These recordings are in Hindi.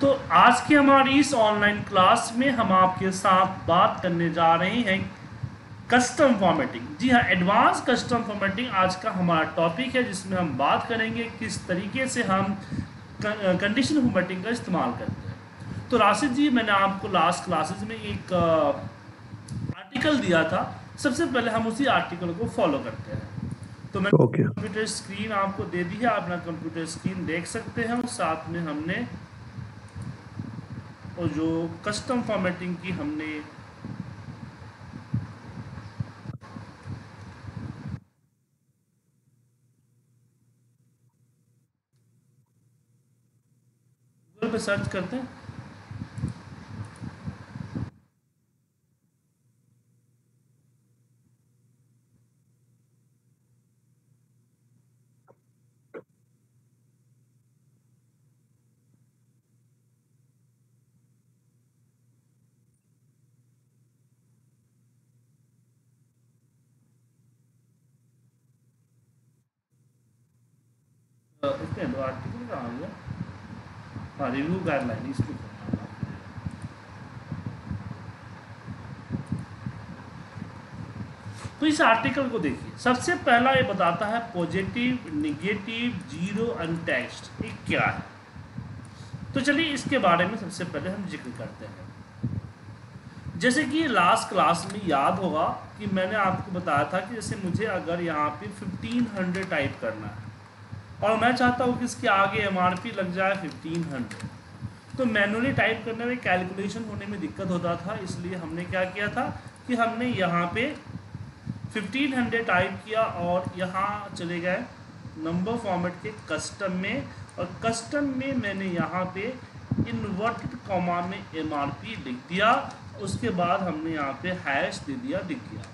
तो आज के हमारी इस ऑनलाइन क्लास में हम आपके साथ बात करने जा रहे हैं कस्टम फॉर्मेटिंग। जी हाँ, एडवांस कस्टम फॉर्मेटिंग आज का हमारा टॉपिक है, जिसमें हम बात करेंगे किस तरीके से हम कंडीशनल फॉर्मेटिंग का इस्तेमाल करते हैं। तो राशिद जी, मैंने आपको लास्ट क्लासेज में एक आर्टिकल दिया था, सबसे पहले हम उसी आर्टिकल को फॉलो करते हैं। तो मैंने कंप्यूटर स्क्रीन आपको दे दी है, आप अपना कंप्यूटर स्क्रीन देख सकते हैं। और साथ में हमने और जो कस्टम फॉर्मेटिंग की हमने गूगल पे सर्च करते हैं। दो आर्टिकल कहाँ हुआ? हाँ, रिव्यू गाइडलाइन, इसको तो इस आर्टिकल को देखिए। सबसे पहला ये बताता है पॉजिटिव, नेगेटिव, जीरो, अनटैक्स्ड, ये क्या है। तो चलिए इसके बारे में सबसे पहले हम जिक्र करते हैं। जैसे कि लास्ट क्लास में याद होगा कि मैंने आपको बताया था कि जैसे मुझे अगर यहाँ पे 1500 टाइप करना है और मैं चाहता हूँ कि इसके आगे MRP लग जाए 1500, तो मैनुअली टाइप करने में कैलकुलेशन होने में दिक्कत होता था। इसलिए हमने क्या किया था कि हमने यहाँ पे 1500 टाइप किया और यहाँ चले गए नंबर फॉर्मेट के कस्टम में, और कस्टम में मैंने यहाँ पे इन्वर्टेड कॉमा में MRP लिख दिया। उसके बाद हमने यहाँ पे हैश दे दिया, लिख दिया।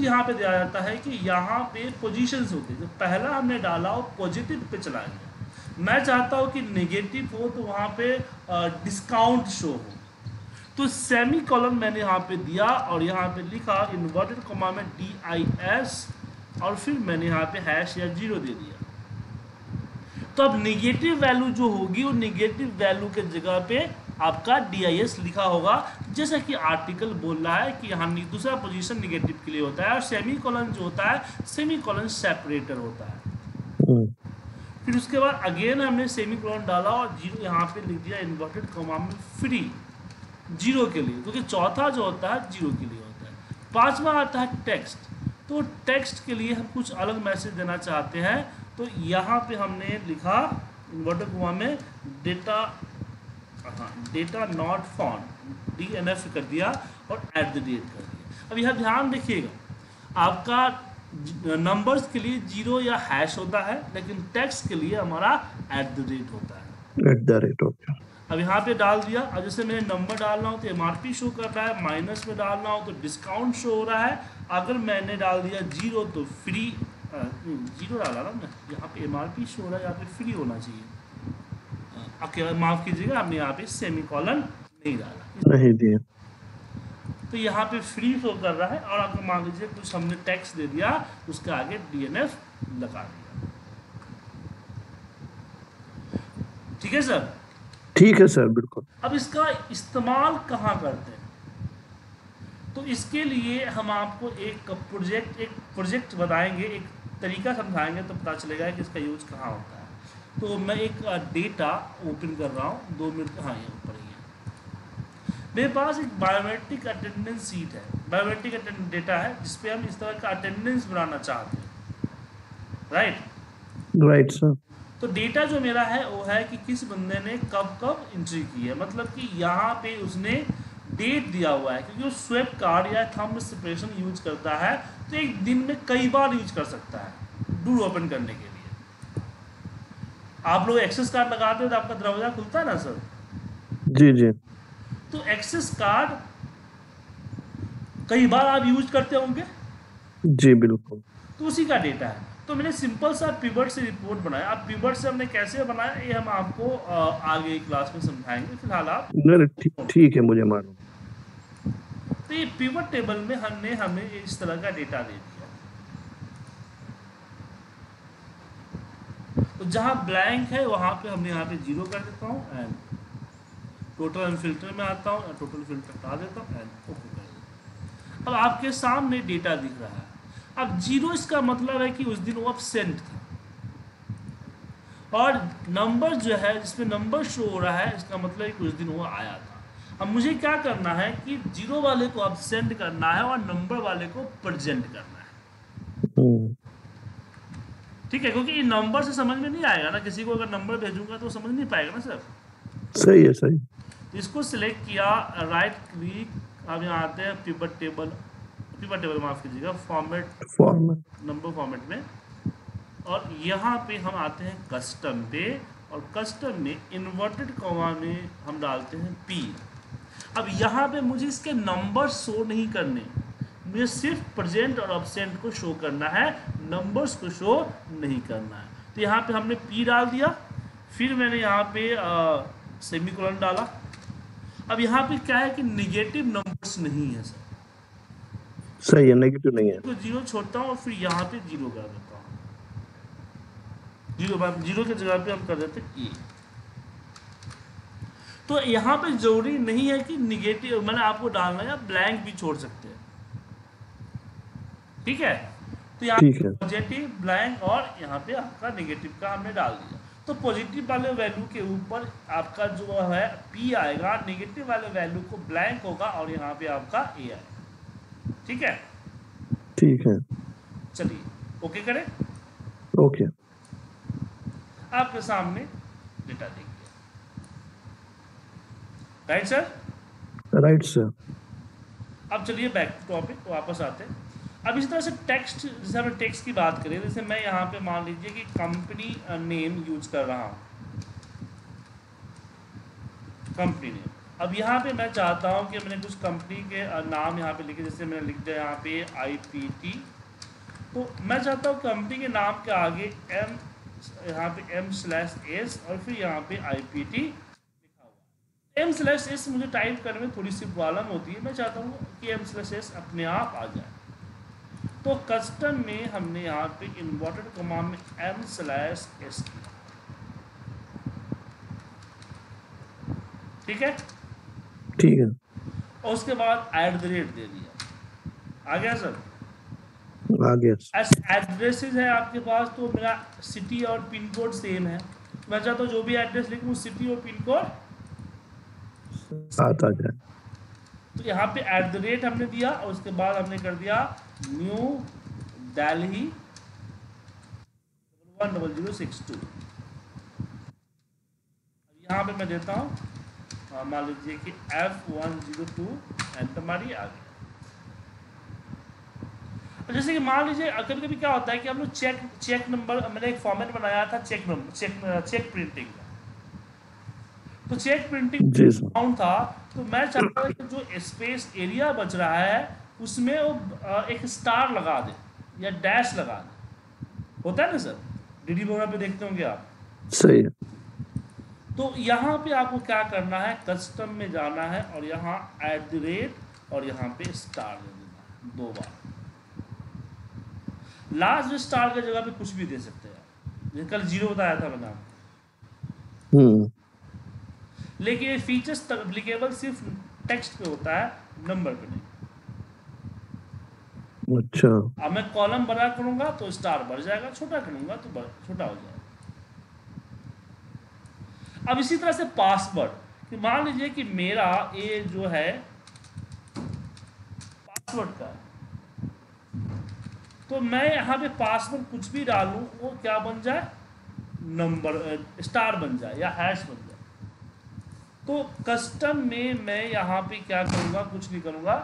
यहाँ पे दिया जाता है कि यहाँ पे पोजीशंस होती है। तो पहला हमने डाला और पॉजिटिव पे चला गया। मैं चाहता हूँ कि नेगेटिव हो तो वहाँ पे डिस्काउंट शो हो, तो सेमी कॉलम मैंने यहाँ पे दिया और यहाँ पे लिखा इन्वर्टेड कॉमा में DIS और फिर मैंने यहाँ पे हैश या जीरो दे दिया। तो अब नेगेटिव वैल्यू जो होगी वो नेगेटिव वैल्यू के जगह पे आपका DIS लिखा होगा। जैसा कि आर्टिकल बोल रहा है कि यहाँ दूसरा पोजीशन नेगेटिव के लिए होता है और सेमी कॉलन जो होता है सेमी कॉलन सेपरेटर होता है। फिर उसके बाद अगेन हमने सेमी कॉलन डाला और जीरो यहाँ पे लिख दिया इन्वर्टेड कॉमा में फ्री, जीरो के लिए, क्योंकि चौथा जो होता है जीरो के लिए होता है। पाँचवा आता है टेक्स्ट। तो टेक्स्ट के लिए हम कुछ अलग मैसेज देना चाहते हैं, तो यहाँ पर हमने लिखा इन्वर्टेड कॉमा में डेटा, हाँ, डेटा नॉट फाउंड, DNF कर दिया और @date कर दिया। अब यह ध्यान देखिएगा, आपका नंबर्स के लिए जीरो या हैश होता है, लेकिन टेक्स्ट के लिए हमारा @date होता है। @date, okay. अब यहाँ पे डाल दिया। अब जैसे मैंने नंबर डालना हो तो MRP शो कर रहा है, माइनस में डालना हो तो डिस्काउंट शो हो रहा है। अगर मैंने डाल दिया जीरो तो फ्री, जीरो डाला ना, यहाँ पे MRP शो हो रहा है, यहाँ पे फ्री होना चाहिए। माफ कीजिएगा, आपने यहाँ पे सेमी कॉलन नहीं डाला, नहीं दिया, तो यहाँ पे फ्री शो कर रहा है। और आपको मान लीजिए कुछ हमने टैक्स दे दिया, उसके आगे DNF लगा दिया। ठीक है सर? ठीक है सर, बिल्कुल। अब इसका इस्तेमाल कहाँ करते हैं? तो इसके लिए हम आपको एक प्रोजेक्ट बताएंगे, एक तरीका समझाएंगे, तो पता चलेगा कि इसका यूज कहाँ होता है। तो मैं एक डेटा ओपन कर रहा हूँ, 2 मिनट। हाँ, यहाँ ऊपर ही है मेरे पास एक बायोमेट्रिक अटेंडेंस सीट है, बायोमेट्रिक अटेंडेंस डेटा है, जिसपे हम इस तरह का अटेंडेंस बनाना चाहते हैं। Right sir. तो डेटा जो मेरा है वो है कि किस बंदे ने कब कब एंट्री की है, मतलब कि यहाँ पे उसने डेट दिया हुआ है, क्योंकि वो स्वैप कार्ड या थंब सेपरेशन यूज करता है, तो एक दिन में कई बार यूज कर सकता है डू ओपन करने के लिए। आप लोग एक्सेस कार्ड लगाते हो तो आपका दरवाजा खुलता है ना सर? जी जी। तो एक्सेस कार्ड कई बार आप यूज करते होंगे। जी बिल्कुल। तो उसी का डेटा है। तो मैंने सिंपल सा पिवट से रिपोर्ट बनाया। आप पिवट से हमने कैसे बनाया ये हम आपको आगे क्लास में समझाएंगे, फिलहाल आप ठीक है, मुझे मालूम। तो ये पिवट टेबल में हमने हमें इस तरह का डेटा दे दिया। तो जहाँ ब्लैंक है वहाँ पे हमने यहाँ पे जीरो कर देता हूँ एंड टोटल एंड फिल्टर में आता हूँ एंड टोटल फिल्टर हटा देता हूँ एंड ओके कर देता हूँ। अब आपके सामने डेटा दिख रहा है। अब जीरो इसका मतलब है कि उस दिन वो एब्सेंट था, और नंबर जो है जिसमें नंबर शो हो रहा है इसका मतलब है कि उस दिन वो आया था। अब मुझे क्या करना है कि जीरो वाले को एब्सेंट करना है और नंबर वाले को प्रेजेंट करना है, ठीक है, क्योंकि ये नंबर से समझ में नहीं आएगा ना, किसी को अगर नंबर भेजूंगा तो समझ नहीं पाएगा ना सर। सही है, सही। इसको सिलेक्ट किया, राइट क्लिक, अब यहाँ आते हैं पिवट टेबल माफ कीजिएगा, फॉर्मेट नंबर फॉर्मेट में, और यहाँ पे हम आते हैं कस्टम पे, और कस्टम में इन्वर्टेड कॉमा में हम डालते हैं पी। अब यहाँ पे मुझे इसके नंबर शो नहीं करने, मुझे सिर्फ प्रेजेंट और एब्सेंट को शो करना है, नंबर्स को शो नहीं करना है। तो यहाँ पे हमने पी डाल दिया, फिर मैंने यहाँ पे सेमीकोलन डाला। अब यहाँ पे क्या है कि नेगेटिव नंबर्स नहीं है सर, सही है, नेगेटिव नहीं है, तो जीरो छोड़ता हूँ और फिर यहाँ पे जीरो कर देता हूँ, जीरो की जगह पे हम कर देते हैं ए। तो यहाँ पे जरूरी नहीं है कि निगेटिव मैंने आपको डालना है, आप ब्लैंक भी छोड़ सकते हैं, ठीक है। तो यहाँ पे पॉजिटिव, ब्लैंक और यहाँ पे आपका नेगेटिव का हमने डाल दिया। तो पॉजिटिव वाले वैल्यू के ऊपर आपका जो है पी आएगा, नेगेटिव वाले वैल्यू को ब्लैंक होगा और यहाँ पे आपका ए आएगा, ठीक है, ठीक है। चलिए ओके करें, ओके, आपके सामने डेटा देखिए। Right sir, right sir. अब चलिए बैक टॉपिक वापस आते हैं। अब इसी तरह से टेक्स्ट, जैसे हम टेक्स्ट की बात करें, जैसे मैं यहाँ पे मान लीजिए कि कंपनी नेम यूज कर रहा हूँ, कंपनी नेम। अब यहाँ पे मैं चाहता हूँ कि मैंने कुछ कंपनी के नाम यहाँ पे लिखे, जैसे मैंने लिख दिया यहाँ पे IPT, तो मैं चाहता हूँ कंपनी के नाम के आगे M, यहाँ पे M/S और फिर यहाँ पे IPT लिखा हुआ। M/S मुझे टाइप करने में थोड़ी सी प्रॉब्लम होती है, मैं चाहता हूँ कि M/S अपने आप आ जाए। तो कस्टम में हमने यहाँ पे इन्वर्टेड कॉमा में M/S किया, ठीक है, ठीक है, और उसके बाद @ दे दिया। आ गया सर, आ गया। एड्रेसेस है आपके पास, तो मेरा सिटी और पिन कोड सेम है, मैं चाहता हूँ जो भी एड्रेस लिखूँ सिटी और पिन कोड साथ आ जाए, तो यहाँ पे @ हमने दिया, और उसके बाद हमने कर दिया न्यू दिल्ली 10062। यहाँ पे मैं देता हूँ मान लीजिए कि F102 एंड हमारी आ गई। जैसे कि मान लीजिए कभी कभी क्या होता है कि हम लोग चेक नंबर, मैंने एक फॉर्मेट बनाया था चेक प्रिंटिंग का, तो चेक प्रिंटिंग काउंट था, तो मैं चाहता हूँ कि जो स्पेस एरिया बच रहा है उसमें वो एक स्टार लगा दे या डैश लगा दे, होता है ना सर, डीडी बोर्ड पे देखते होंगे आप, सही है। तो यहाँ पे आपको क्या करना है, कस्टम में जाना है और यहाँ @ और यहाँ पे स्टार दे देना है 2 बार। लास्ट में स्टार की जगह पे कुछ भी दे सकते हैं, कल 0 बताया था मैंने आपको, लेकिन ये फीचर्स एप्लीकेबल सिर्फ टेक्स्ट पे होता है, नंबर पे नहीं। अच्छा, अब मैं कॉलम बड़ा करूंगा तो स्टार बढ़ जाएगा, छोटा करूंगा तो छोटा हो जाएगा। अब इसी तरह से पासवर्ड, कि मान लीजिए कि मेरा ये जो है पासवर्ड का, तो मैं यहाँ पे पासवर्ड कुछ भी डालूं वो क्या बन जाए, नंबर स्टार बन जाए या हैश बन जाए। तो कस्टम में मैं यहाँ पे क्या करूंगा, कुछ नहीं करूंगा,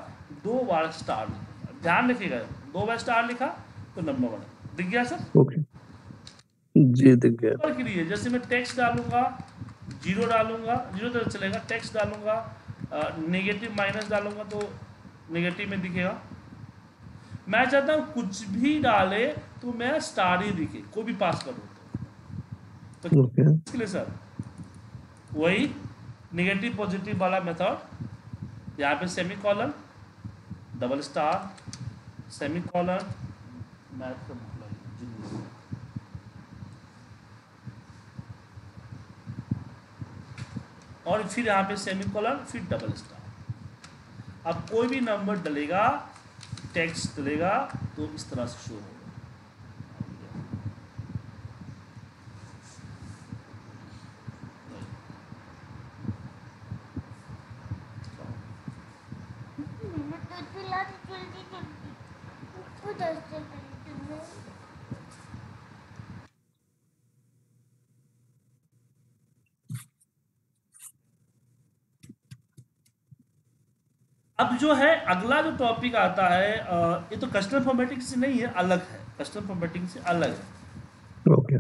2 बार स्टार, ध्यान रखिएगा 2 बार स्टार लिखा तो नंबर बना। दिख गया सर? ओके जी, दिख गया। के लिए जैसे मैं टेक्स्ट डालूंगा, जीरो डालूंगा, जीरो तो चलेगा, टेक्स्ट डालूंगा नेगेटिव माइनस डालूंगा तो नेगेटिव में दिखेगा। मैं चाहता हूँ कुछ भी डाले तो मैं स्टार ही दिखे, कोई भी पास कर दो, तो लिए सर वही नेगेटिव पॉजिटिव वाला मेथड। यहाँ पे सेमीकोलन, डबल स्टार, सेमीकोलन, और फिर यहाँ पे सेमीकोलन, फिर डबल स्टार। अब कोई भी नंबर डलेगा, टेक्स्ट डलेगा तो इस तरह से शो होगा। अब जो है अगला जो टॉपिक आता है, ये तो कस्टम फॉर्मेटिंग से नहीं है, अलग है, कस्टम फॉर्मेटिंग से अलग है। ओके,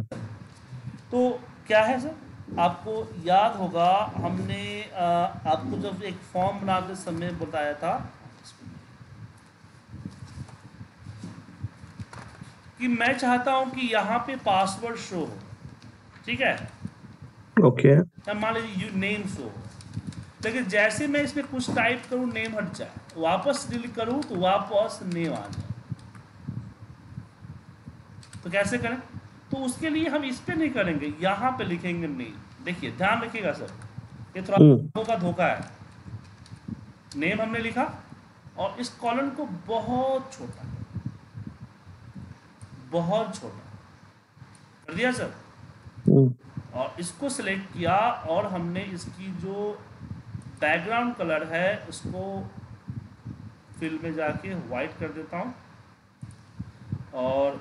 तो क्या है सर, आपको याद होगा हमने आपको जब एक फॉर्म बनाते समय बताया था कि मैं चाहता हूं कि यहाँ पे पासवर्ड शो हो, ठीक है। ओके, मान लीजिए नेम शो हो, लेकिन जैसे मैं इसमें कुछ टाइप करूं नेम हट जाए, वापस डिलीट करूं तो वापस नेम आ जाए। तो कैसे करें, तो उसके लिए हम इस पे नहीं करेंगे, यहाँ पे लिखेंगे नेम। देखिए ध्यान रखिएगा सर, ये थोड़ा लोगों का धोखा है। नेम हमने लिखा और इस कॉलम को बहुत छोटा, बहुत छोटा कर दिया सर, और इसको सिलेक्ट किया और हमने इसकी जो बैकग्राउंड कलर है उसको फिल में जाके वाइट कर देता हूँ, और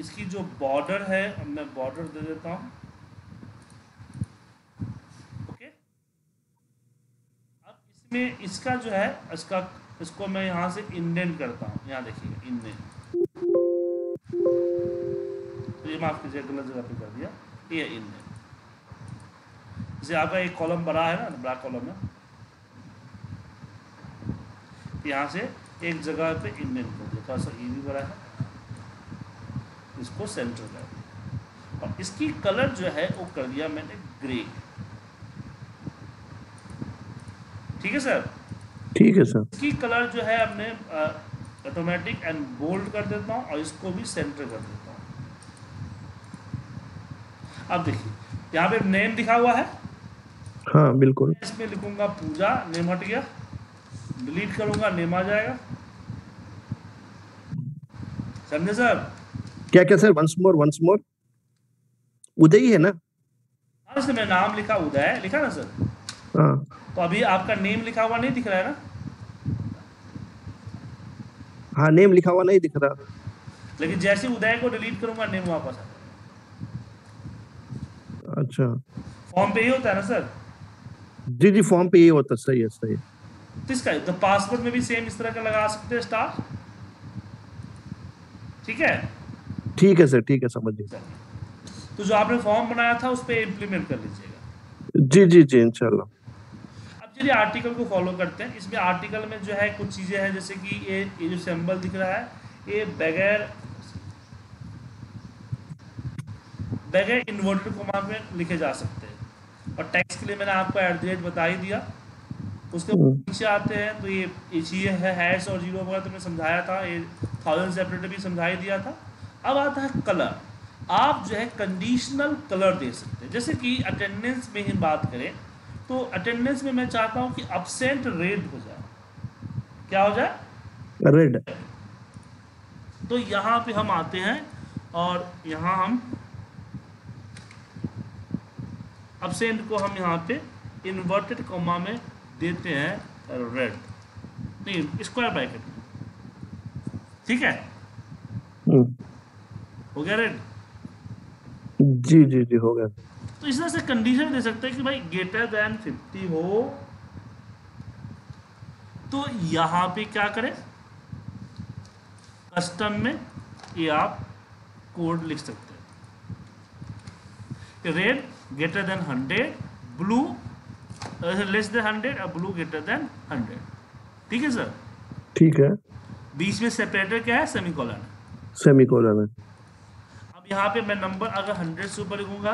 इसकी जो बॉर्डर है मैं बॉर्डर दे देता हूँ। ओके, अब इसमें इसका जो है इसका इसको मैं यहाँ से इंडेंट करता हूँ। यहाँ देखिएगा इंडेंट, तो ये माफ कीजिए गलत जगह पे कर दिया, ये इंडेंट। जैसे आपका एक कॉलम बड़ा है ना, बड़ा कॉलम है, यहाँ से एक जगह पे इंडेंट कर दिया, थोड़ा सा ये भी बड़ा है, इसको सेंटर कर दिया, और इसकी कलर जो है वो कर दिया मैंने ग्रे। ठीक है सर, ठीक है सर। इसकी कलर जो है हमने ऑटोमेटिक एंड बोल्ड कर देता हूँ, और इसको भी सेंटर कर देता हूँ। अब देखिए यहाँ पे नेम दिखा हुआ है, हाँ बिल्कुल, इसमें लिखूंगा पूजा, नेम हट गया, डिलीट करूंगा नेम आ जाएगा। समझे सर? क्या क्या सर, वंस मोर उदय ही है ना, हाँ मैं नाम लिखा उदय लिखा ना सर, हाँ। तो अभी आपका नेम लिखा हुआ नहीं दिख रहा है ना, हाँ नेम लिखा हुआ नहीं दिख रहा, लेकिन जैसे उदय को डिलीट करूंगा नेम वापस आएगा। अच्छा, फॉर्म पे यही होता है ना सर? जी जी, फॉर्म पे ये होता है, सही है सही है। तो इसका तो पासवर्ड में भी सेम इस तरह का लगा सकते हैं स्टार, ठीक है, ठीक है सर, ठीक है, समझिए। तो जो आपने फॉर्म बनाया था उस पे इम्प्लीमेंट कर लीजिएगा। जी जी जी, इंशाल्लाह। अब चलिए आर्टिकल को फॉलो करते हैं। इसमें आर्टिकल में जो है कुछ चीजें हैं, जैसे कि ये जो सिंबल दिख रहा है ये बगैर इन्वर्टेड कॉमा में लिखे जा सकते हैं, और टैक्स के लिए मैंने आपको एड्रेस बता ही दिया। उसके पीछे आते हैं तो ये चीज़ है, हैश और जीरो वगैरह तो मैंने समझाया था, ये थाउजेंड सेपरेटर भी समझा ही दिया था। अब आता है कलर। आप जो है कंडीशनल कलर दे सकते हैं, जैसे कि अटेंडेंस में ही बात करें तो अटेंडेंस में मैं चाहता हूँ कि अब्सेंट रेड हो जाए, क्या हो जाए, रेड। तो यहाँ पे हम आते हैं और यहाँ हम एब्सेंट को हम यहाँ पे इन्वर्टेड कॉमा में देते हैं रेड, नहीं स्क्वायर ब्रैकेट, ठीक है, हो गया रेड। जी जी जी, हो गया। तो इस तरह से कंडीशन दे सकते हैं कि भाई ग्रेटर देन 50 हो, तो यहाँ पे क्या करें, कस्टम में ये आप कोड लिख सकते हैं, red greater than 100, blue less than 100 और ब्लू ग्रेटर देन 100। ठीक है सर, ठीक है। बीच में सेपरेटर क्या है, सेमीकोलन, सेमीकोलन है। अब यहाँ पे मैं नंबर अगर 100 से ऊपर लिखूंगा,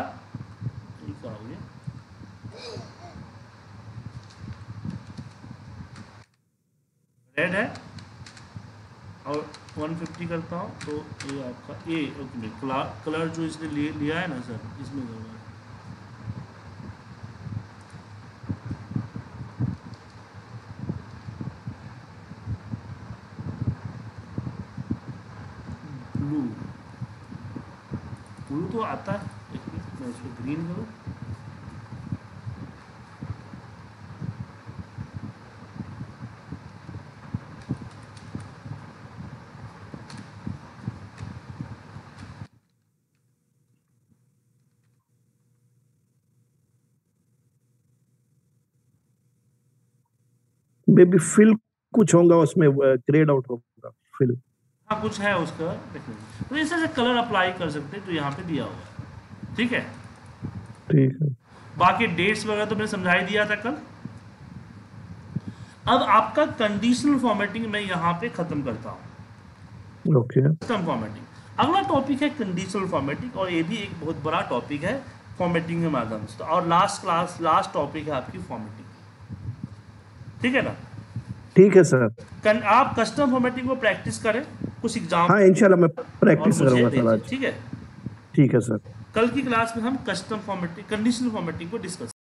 रेड है, और 150 करता हूँ तो ये आपका ए, ओके, कलर जो इसने लिया है ना सर, इसमें तो आता है, मैं इसको ग्रीन करूँ, बेबी फिल कुछ होगा उसमें, ग्रेड आउट होगा फिल, हाँ कुछ है उसका, तो इस तरह से कलर अप्लाई कर सकते हैं जो यहाँ पे दिया हुआ। ठीक है, ठीक है। बाकी डेट्स वगैरह तो मैंने समझा ही दिया था कल। अब आपका कंडीशनल फॉर्मेटिंग मैं यहाँ पे खत्म करता हूँ। ओके, सिस्टम फॉर्मेटिंग अगला टॉपिक है कंडीशनल फॉर्मेटिंग, और ये भी एक बहुत बड़ा टॉपिक है फॉर्मेटिंग के माध्यम से, और लास्ट क्लास लास्ट टॉपिक है आपकी फॉर्मेटिंग। ठीक है ना? ठीक है सर। आप कस्टम फॉर्मेटिंग को प्रैक्टिस करें कुछ एग्जाम, हाँ इंशाल्लाह मैं प्रैक्टिस करूंगा। ठीक है, ठीक है सर। कल की क्लास में हम कस्टम फॉर्मेटिंग, कंडीशनल फॉर्मेटिंग को डिस्कस